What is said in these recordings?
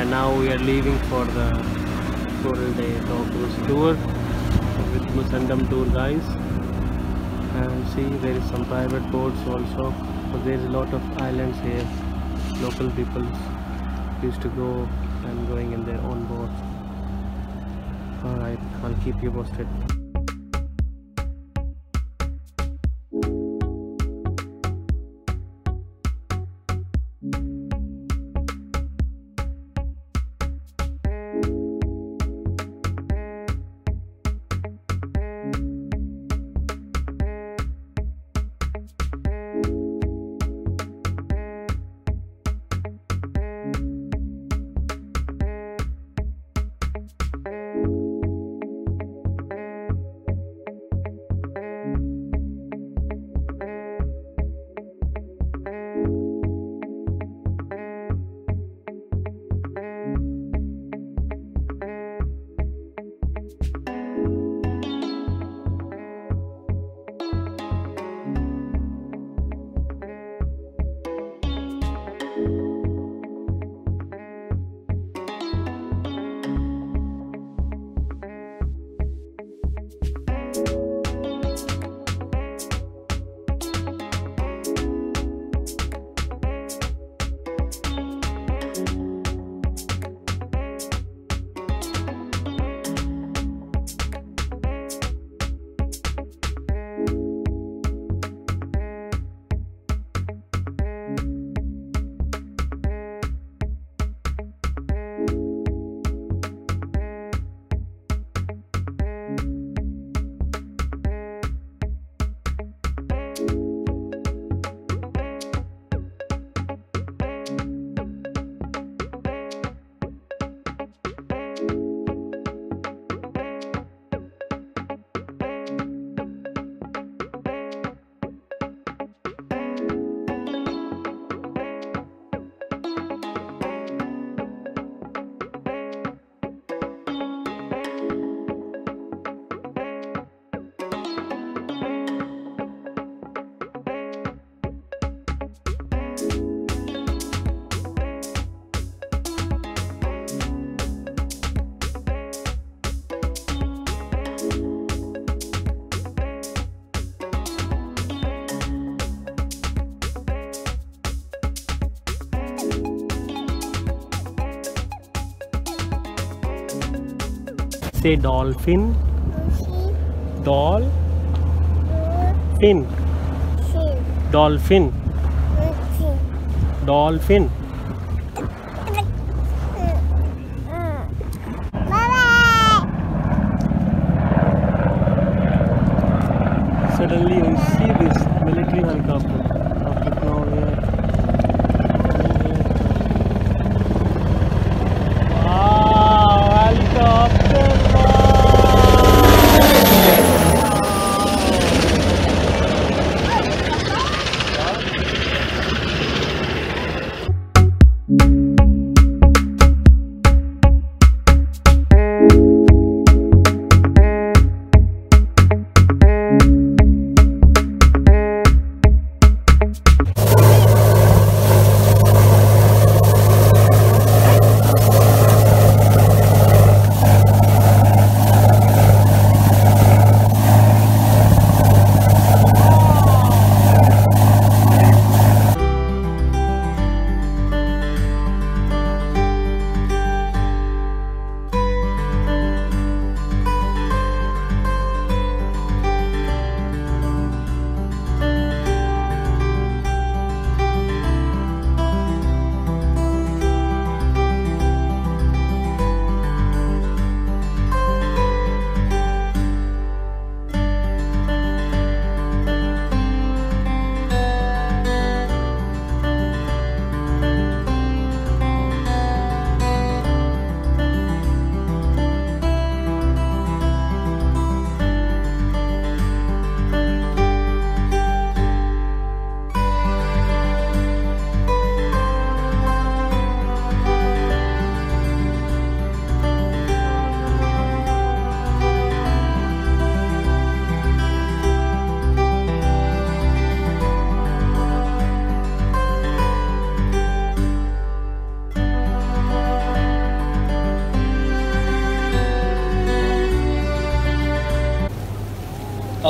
and now we are leaving for the Coral Day Talk Tour with Musandam Tour guys. And see, there is some private boats also, but there is a lot of islands here. Local people used to go and going in their own boats. Alright, I'll keep you posted. Say dolphin. Dolphin. Dolphin. Dolphin. Suddenly we see this military helicopter.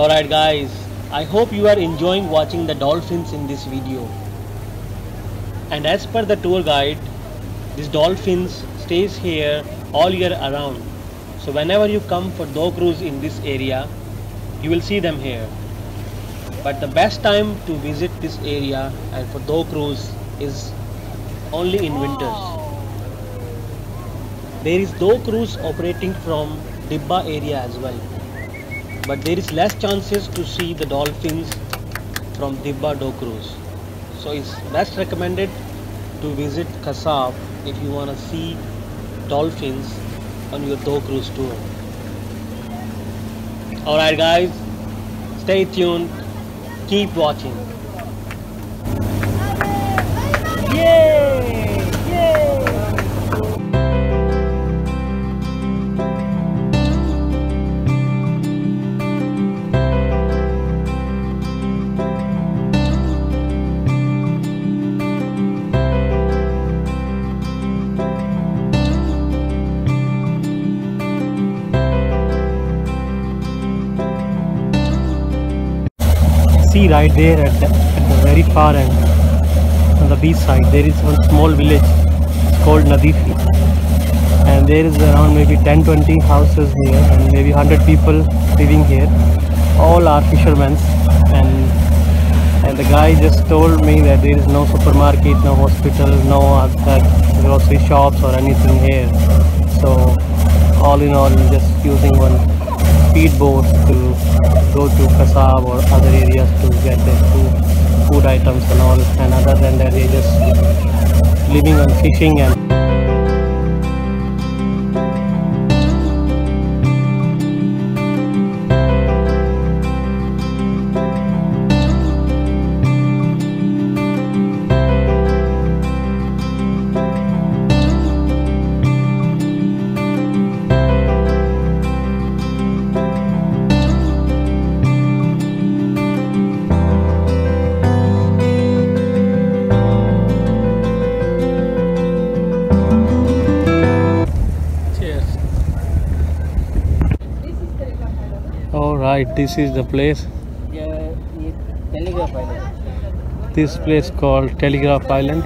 Alright guys, I hope you are enjoying watching the dolphins in this video. And as per the tour guide, these dolphins stays here all year around. So whenever you come for dog cruise in this area, you will see them here. But the best time to visit this area and for dog cruise is only in winters. There is dog cruise operating from Dibba area as well. But there is less chances to see the dolphins from Dibba dog cruise. So it's best recommended to visit Khasab if you want to see dolphins on your dog cruise tour. Alright guys, stay tuned, keep watching. Yay! Yay! See right there at the very far end on the beach side there is one small village, it's called Nadeefi, and there is around maybe 10-20 houses here and maybe 100 people living here. All are fishermen, and the guy just told me that there is no supermarket, no hospital, no grocery shops or anything here. So all in all, just using one speed boat to go to Khasab or other areas to get their food items and all, and other than that they just living on fishing and this is the place. Telegraph Island. This place called Telegraph Island,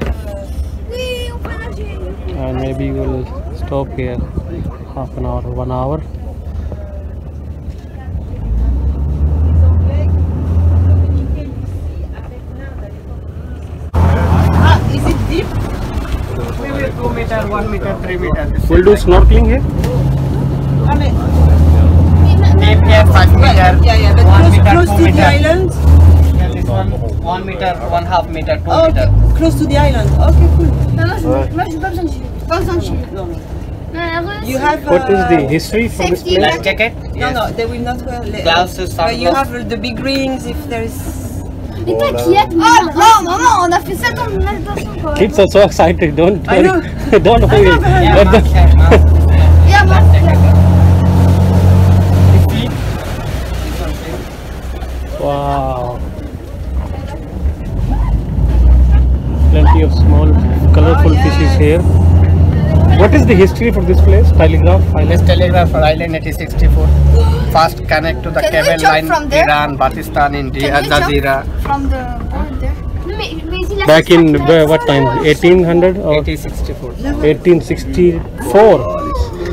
and maybe we will stop here half an hour or 1 hour. Is it deep? We will 2 meters, 1 meter, 3 meters. We'll do snorkeling here. Yeah, 5 meter, yeah, close to the island. Yeah, this one meter, 1/2 meter, 2 oh, meter. Okay. Close to the island. Okay, cool. You have what is the history for this place? Life jacket? Yes. No, they will not wear glasses. But you have the big rings if there is. Oh no, on a fait ça comme natation. Kids are so excited. Don't worry. Don't worry. Yeah, wow, plenty of small colorful fishes here. What is the history for this place, Telegraph Island? This Telegraph Island 1864. First connect to the cable line from Iran, Pakistan, India, Adzira. From the board there? Back in what time? 1800 or? 1864. 1864.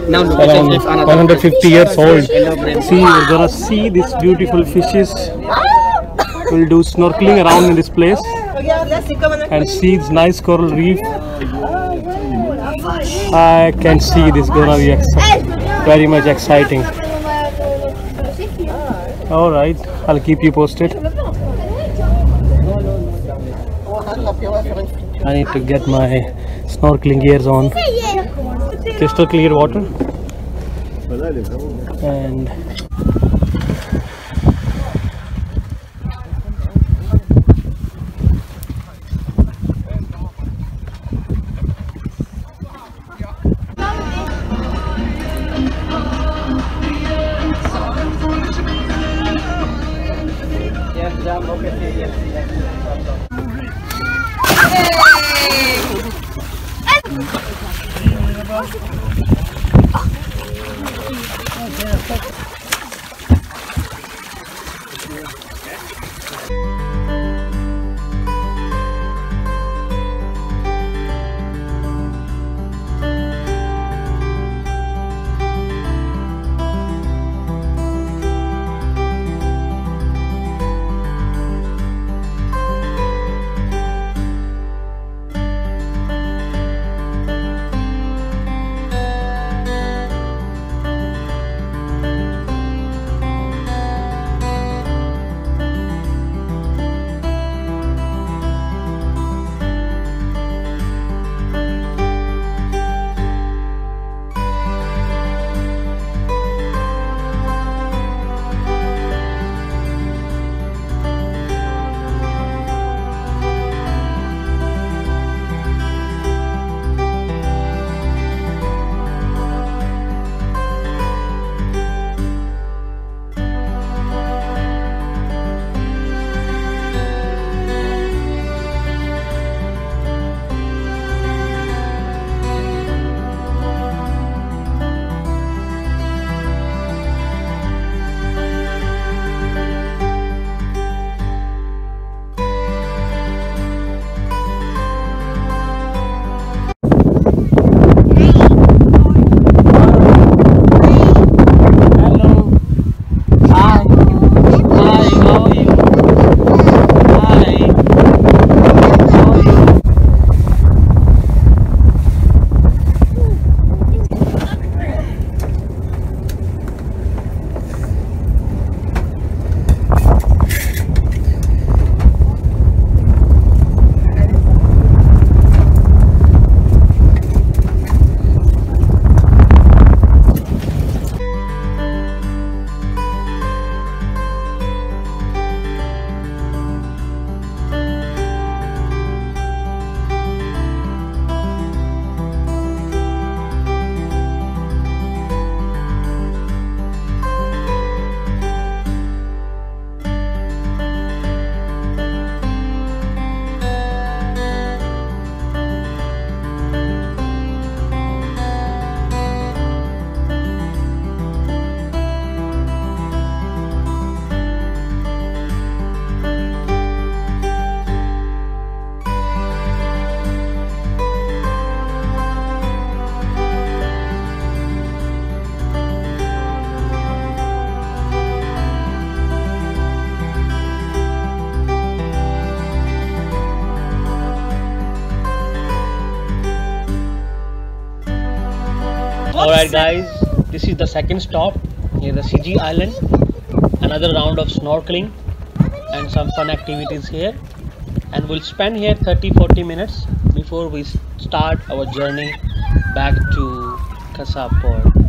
Now around 150 years old. See, we're gonna see these beautiful fishes. We'll do snorkeling around in this place and see this nice coral reef. I can see this gonna be very much exciting. All right, I'll keep you posted. I need to get my snorkeling gears on. Crystal clear water, and Alright guys, this is the second stop near the CG Island. Another round of snorkeling and some fun activities here. And we'll spend here 30-40 minutes before we start our journey back to Khasab.